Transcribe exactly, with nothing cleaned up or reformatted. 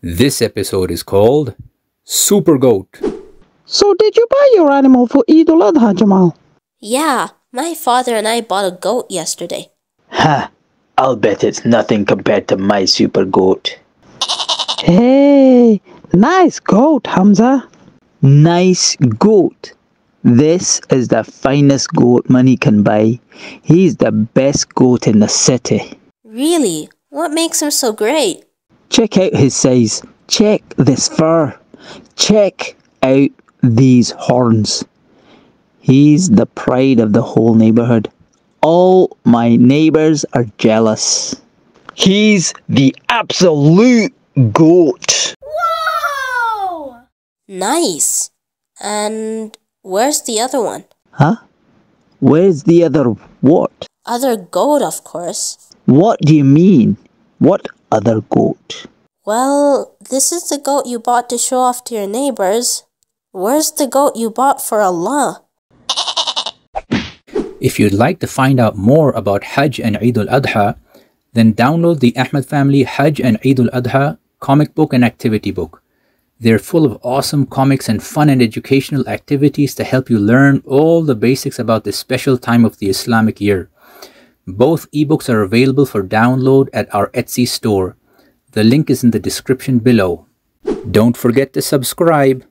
This episode is called Super Goat. So did you buy your animal for Eid al Adha, Jamal? Yeah, my father and I bought a goat yesterday. Huh, I'll bet it's nothing compared to my super goat. Hey, nice goat, Hamza. Nice goat. This is the finest goat money can buy. He's the best goat in the city. Really? What makes him so great? Check out his size. Check this fur. Check out these horns. He's the pride of the whole neighborhood. All my neighbors are jealous. He's the absolute goat. Whoa! Nice. And where's the other one? Huh? Where's the other what? Other goat, of course. What do you mean? What other goat? Well, this is the goat you bought to show off to your neighbors. Where's the goat you bought for Allah? If you'd like to find out more about Hajj and Eid al Adha, then download the Ahmad Family Hajj and Eid al Adha comic book and activity book. They're full of awesome comics and fun and educational activities to help you learn all the basics about this special time of the Islamic year. Both ebooks are available for download at our Etsy store. The link is in the description below. Don't forget to subscribe.